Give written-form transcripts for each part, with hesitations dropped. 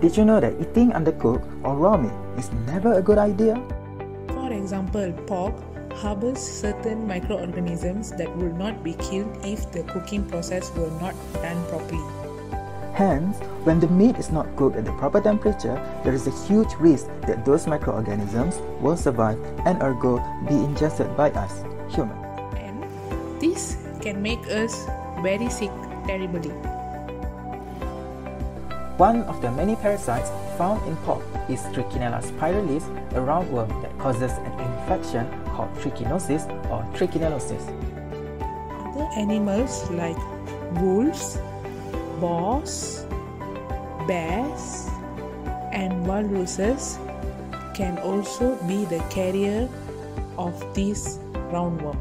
Did you know that eating undercooked or raw meat is never a good idea? For example, pork harbors certain microorganisms that will not be killed if the cooking process were not done properly. Hence, when the meat is not cooked at the proper temperature, there is a huge risk that those microorganisms will survive and ergo be ingested by us, humans. And this can make us very sick terribly. One of the many parasites found in pork is Trichinella spiralis, a roundworm that causes an infection called trichinosis or trichinellosis. Other animals like wolves, boars, bears and walruses can also be the carrier of this roundworm.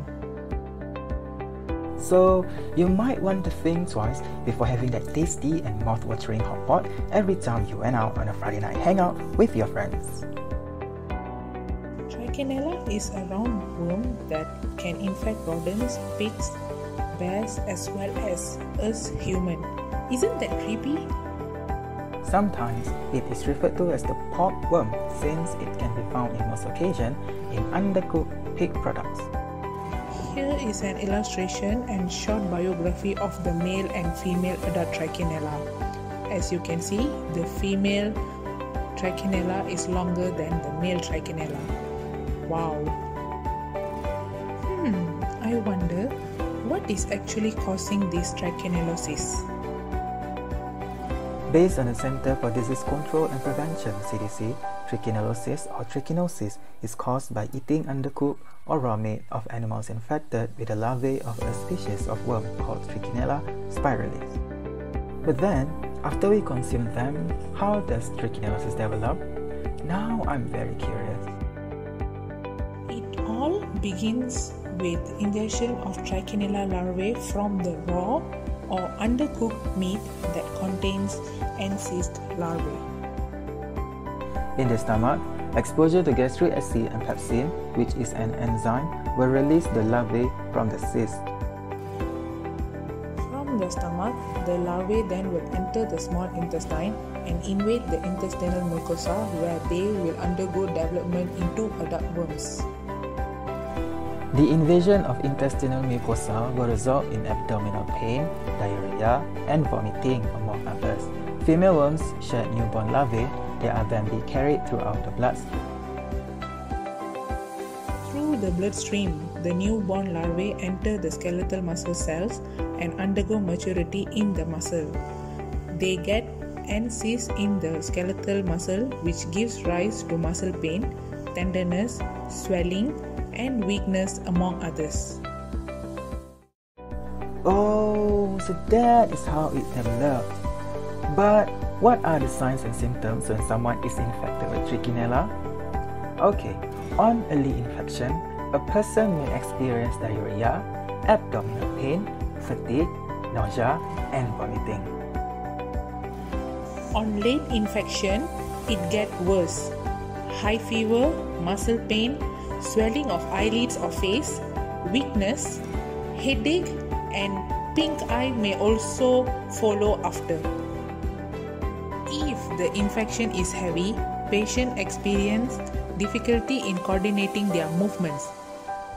So, you might want to think twice before having that tasty and mouth-watering hot pot every time you went out on a Friday night hangout with your friends. Trichinella is a roundworm that can infect rodents, pigs, bears as well as us humans. Isn't that creepy? Sometimes it is referred to as the pork worm since it can be found in most occasions in undercooked pig products. Here is an illustration and short biography of the male and female adult Trichinella. As you can see, the female Trichinella is longer than the male Trichinella. Wow! I wonder what is actually causing this trichinellosis? Based on the Center for Disease Control and Prevention (CDC), trichinellosis or trichinosis is caused by eating undercooked or raw meat of animals infected with the larvae of a species of worm called Trichinella spiralis. But then, after we consume them, how does trichinellosis develop? Now I'm very curious. It all begins with ingestion of Trichinella larvae from the raw or undercooked meat that contains encyst larvae. In the stomach, exposure to gastric acid and pepsin, which is an enzyme, will release the larvae from the cyst. From the stomach, the larvae then will enter the small intestine and invade the intestinal mucosa where they will undergo development into adult worms. The invasion of intestinal mucosa will result in abdominal pain, diarrhea, and vomiting, among others. Female worms shed newborn larvae that are then be carried throughout the bloodstream. Through the bloodstream, the newborn larvae enter the skeletal muscle cells and undergo maturity in the muscle. They get encysts in the skeletal muscle, which gives rise to muscle pain, tenderness, swelling, and weakness, among others. Oh, so that is how it developed. But what are the signs and symptoms when someone is infected with Trichinella? Okay, on early infection, a person may experience diarrhea, abdominal pain, fatigue, nausea, and vomiting. On late infection, it gets worse. High fever, muscle pain, swelling of eyelids or face, weakness, headache, and pink eye may also follow after. If the infection is heavy, patient experience difficulty in coordinating their movements,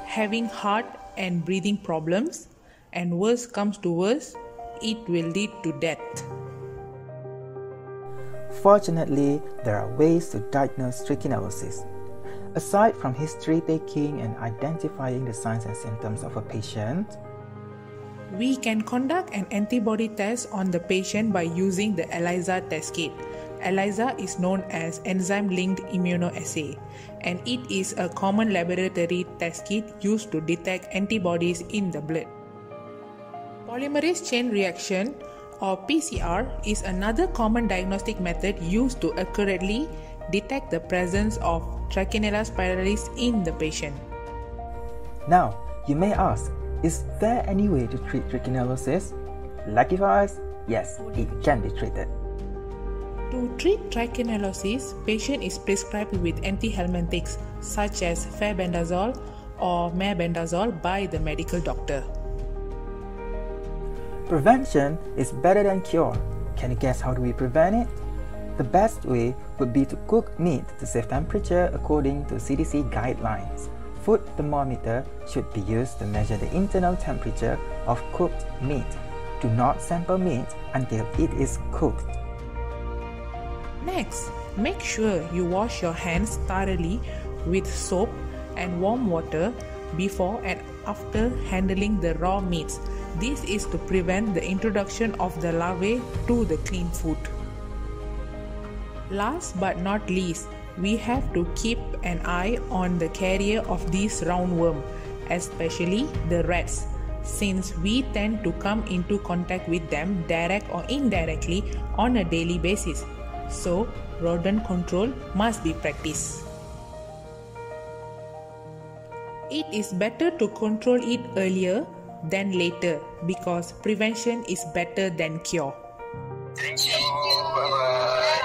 having heart and breathing problems, and worse comes to worse, it will lead to death. Fortunately, there are ways to diagnose trichinellosis. Aside from history taking and identifying the signs and symptoms of a patient, we can conduct an antibody test on the patient by using the ELISA test kit. ELISA is known as enzyme-linked immunoassay, and it is a common laboratory test kit used to detect antibodies in the blood. Polymerase chain reaction or PCR is another common diagnostic method used to accurately detect the presence of Trichinella spiralis in the patient. Now, you may ask, is there any way to treat trichinellosis? Lucky for us, yes, it can be treated. To treat trichinellosis, patient is prescribed with antihelminthics such as fenbendazole or mebendazole by the medical doctor. Prevention is better than cure. Can you guess how do we prevent it? The best way would be to cook meat to safe temperature according to CDC guidelines. Food thermometer should be used to measure the internal temperature of cooked meat. Do not sample meat until it is cooked. Next, make sure you wash your hands thoroughly with soap and warm water before and after handling the raw meats. This is to prevent the introduction of the larvae to the clean food. Last but not least, we have to keep an eye on the carrier of this roundworm, especially the rats, since we tend to come into contact with them direct or indirectly on a daily basis. So, rodent control must be practiced. It is better to control it earlier than later because prevention is better than cure. Thank you. Bye-bye.